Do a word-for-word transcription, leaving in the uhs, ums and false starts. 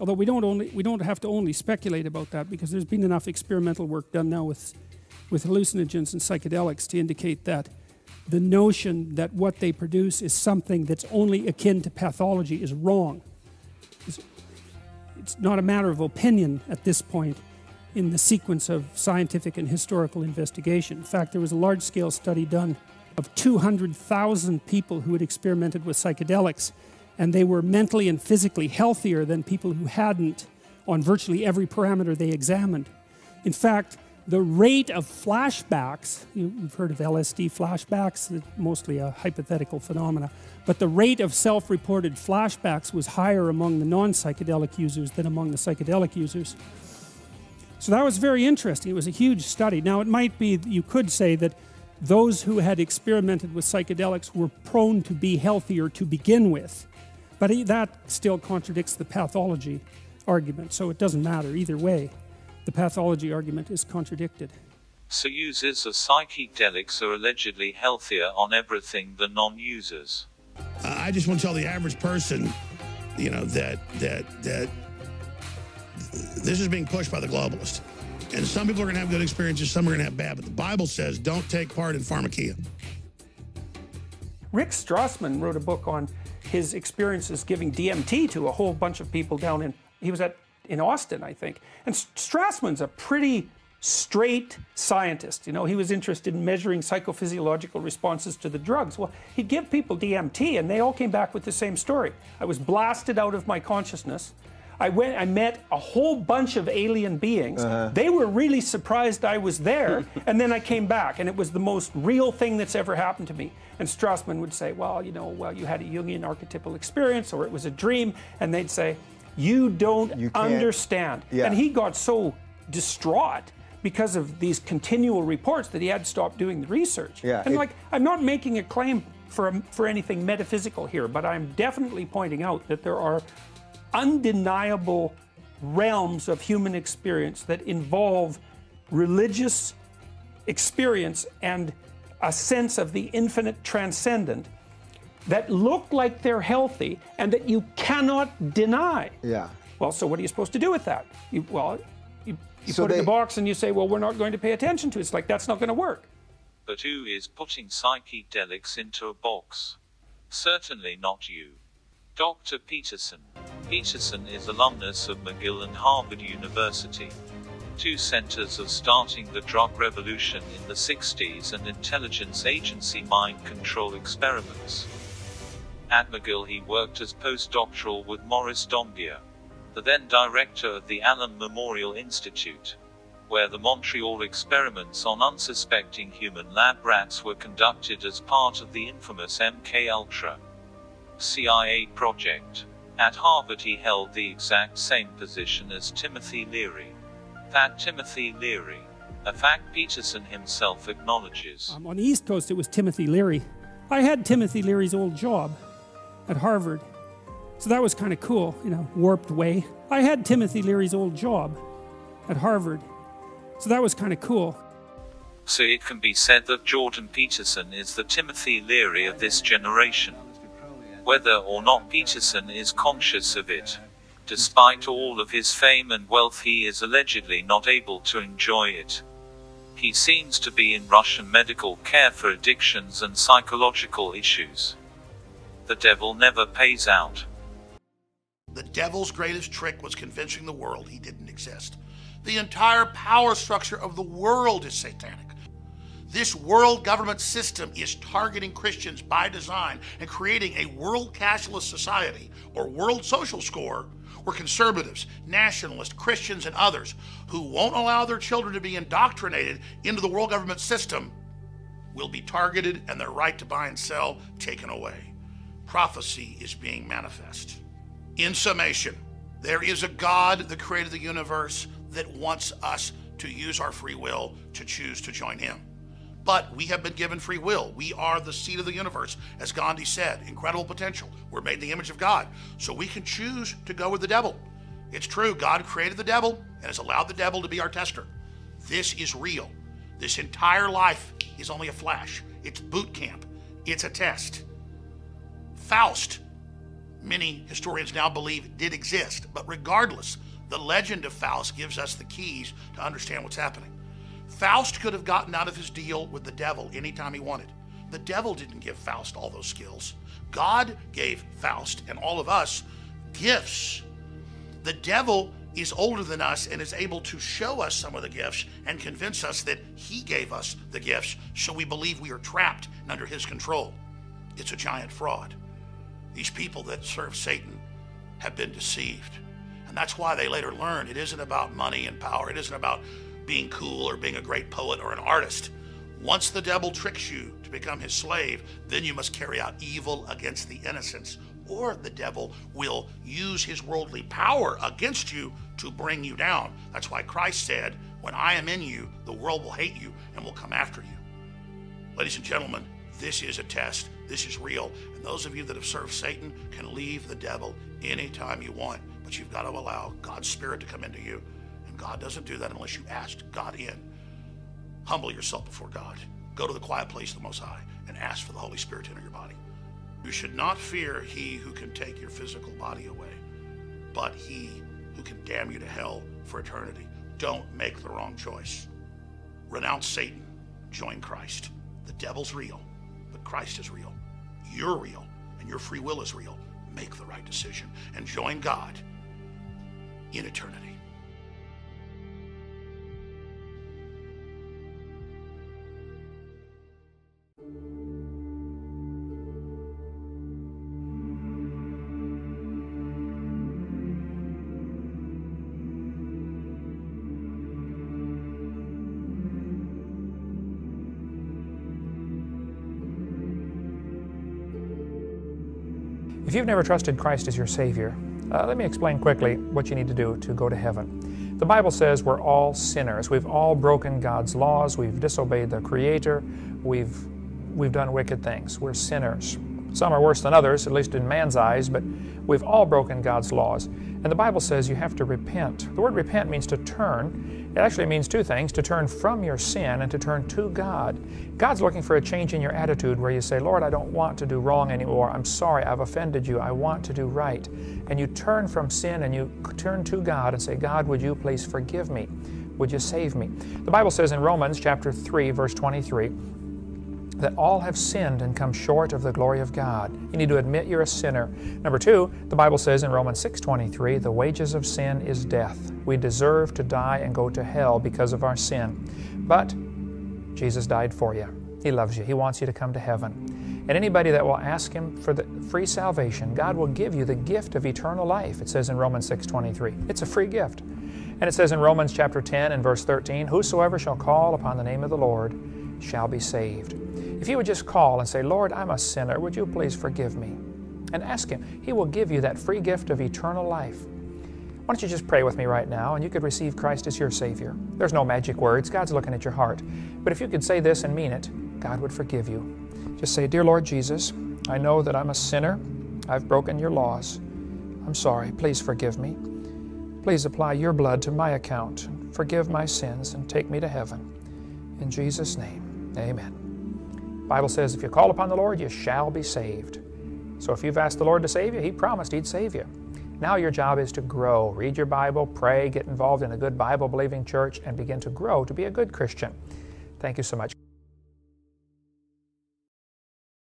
Although we don't only we don't have to only speculate about that, because there's been enough experimental work done now with with hallucinogens and psychedelics to indicate that the notion that what they produce is something that's only akin to pathology is wrong. It's, it's not a matter of opinion at this point in the sequence of scientific and historical investigation. In fact, there was a large-scale study done of two hundred thousand people who had experimented with psychedelics, and they were mentally and physically healthier than people who hadn't on virtually every parameter they examined. In fact, the rate of flashbacks, you've heard of L S D flashbacks, mostly a hypothetical phenomena, but the rate of self-reported flashbacks was higher among the non-psychedelic users than among the psychedelic users. So that was very interesting. It was a huge study. Now, it might be, you could say that those who had experimented with psychedelics were prone to be healthier to begin with, but that still contradicts the pathology argument, so it doesn't matter either way. The pathology argument is contradicted. So users of psychedelics are allegedly healthier on everything than non-users. Uh, I just want to tell the average person, you know, that that that this is being pushed by the globalists. And some people are going to have good experiences, some are going to have bad, but the Bible says don't take part in pharmakia. Rick Strassman wrote a book on his experiences giving D M T to a whole bunch of people down in, he was at, in Austin, I think. And Strassman's a pretty straight scientist. You know, he was interested in measuring psychophysiological responses to the drugs. Well, he'd give people D M T and they all came back with the same story. I was blasted out of my consciousness. I went, I met a whole bunch of alien beings. Uh-huh. They were really surprised I was there. And then I came back and it was the most real thing that's ever happened to me. And Strassman would say, well, you know, well, you had a Jungian archetypal experience or it was a dream. And they'd say, you don't you understand. Yeah. And he got so distraught because of these continual reports that he had stopped doing the research. Yeah, and it, like, I'm not making a claim for, for anything metaphysical here, but I'm definitely pointing out that there are undeniable realms of human experience that involve religious experience and a sense of the infinite transcendent that look like they're healthy and that you cannot deny. Yeah. Well, so what are you supposed to do with that? You, well, you, you so put they... it in a box and you say, well, we're not going to pay attention to it. It's like, that's not going to work. But who is putting psychedelics into a box? Certainly not you. Doctor Peterson. Peterson is alumnus of McGill and Harvard University, two centers of starting the drug revolution in the sixties and intelligence agency mind control experiments. At McGill he worked as postdoctoral with Morris Dombier, the then director of the Allan Memorial Institute, where the Montreal experiments on unsuspecting human lab rats were conducted as part of the infamous MKUltra C I A project. At Harvard he held the exact same position as Timothy Leary. That Timothy Leary, a fact Peterson himself acknowledges. Um, on the East Coast it was Timothy Leary. I had Timothy Leary's old job at Harvard, so that was kind of cool, you know, warped way. I had Timothy Leary's old job at Harvard, so that was kind of cool. So it can be said that Jordan Peterson is the Timothy Leary of this generation, whether or not Peterson is conscious of it. Despite all of his fame and wealth, he is allegedly not able to enjoy it. He seems to be in Russian medical care for addictions and psychological issues. The devil never pays out. The devil's greatest trick was convincing the world he didn't exist. The entire power structure of the world is satanic. This world government system is targeting Christians by design and creating a world cashless society or world social score where conservatives, nationalists, Christians, and others who won't allow their children to be indoctrinated into the world government system will be targeted and their right to buy and sell taken away. Prophecy is being manifest. In summation, there is a God that created the universe that wants us to use our free will to choose to join him. But we have been given free will. We are the seed of the universe. As Gandhi said, incredible potential. We're made in the image of God. So we can choose to go with the devil. It's true, God created the devil and has allowed the devil to be our tester. This is real. This entire life is only a flash. It's boot camp. It's a test. Faust many historians now believe did exist. But regardless, the legend of Faust gives us the keys to understand what's happening. Faust could have gotten out of his deal with the devil anytime he wanted. The devil didn't give Faust all those skills. God gave Faust and all of us gifts. The devil is older than us and is able to show us some of the gifts and convince us that he gave us the gifts, so we believe we are trapped and under his control. It's a giant fraud. These people that serve Satan have been deceived. And that's why they later learn it isn't about money and power. It isn't about being cool or being a great poet or an artist. Once the devil tricks you to become his slave, then you must carry out evil against the innocents, or the devil will use his worldly power against you to bring you down. That's why Christ said, when I am in you, the world will hate you and will come after you. Ladies and gentlemen, this is a test. This is real. And those of you that have served Satan can leave the devil anytime you want, but you've got to allow God's Spirit to come into you. And God doesn't do that unless you ask God in. Humble yourself before God. Go to the quiet place of the Most High and ask for the Holy Spirit to enter your body. You should not fear he who can take your physical body away, but he who can damn you to hell for eternity. Don't make the wrong choice. Renounce Satan. Join Christ. The devil's real, but Christ is real. You're real, and your free will is real. Make the right decision and join God in eternity. If you've never trusted Christ as your Savior, uh, let me explain quickly what you need to do to go to heaven. The Bible says we're all sinners. We've all broken God's laws. We've disobeyed the Creator. We've, we've done wicked things. We're sinners. Some are worse than others, at least in man's eyes, but we've all broken God's laws. And the Bible says you have to repent. The word repent means to turn. It actually means two things, to turn from your sin and to turn to God. God's looking for a change in your attitude where you say, Lord, I don't want to do wrong anymore. I'm sorry, I've offended you. I want to do right. And you turn from sin and you turn to God and say, God, would you please forgive me? Would you save me? The Bible says in Romans chapter three, verse twenty-three, that all have sinned and come short of the glory of God. You need to admit you're a sinner. Number two, the Bible says in Romans six twenty-three, the wages of sin is death. We deserve to die and go to hell because of our sin. But Jesus died for you. He loves you. He wants you to come to heaven. And anybody that will ask Him for the free salvation, God will give you the gift of eternal life. It says in Romans six twenty-three. It's a free gift. And it says in Romans chapter ten and verse thirteen, whosoever shall call upon the name of the Lord shall be saved. If you would just call and say, Lord, I'm a sinner, would you please forgive me? And ask Him. He will give you that free gift of eternal life. Why don't you just pray with me right now, and you could receive Christ as your Savior. There's no magic words. God's looking at your heart. But if you could say this and mean it, God would forgive you. Just say, Dear Lord Jesus, I know that I'm a sinner. I've broken your laws. I'm sorry. Please forgive me. Please apply your blood to my account. Forgive my sins and take me to heaven. In Jesus' name, amen. The Bible says if you call upon the Lord, you shall be saved. So if you've asked the Lord to save you, He promised He'd save you. Now your job is to grow. Read your Bible, pray, get involved in a good Bible-believing church, and begin to grow to be a good Christian. Thank you so much.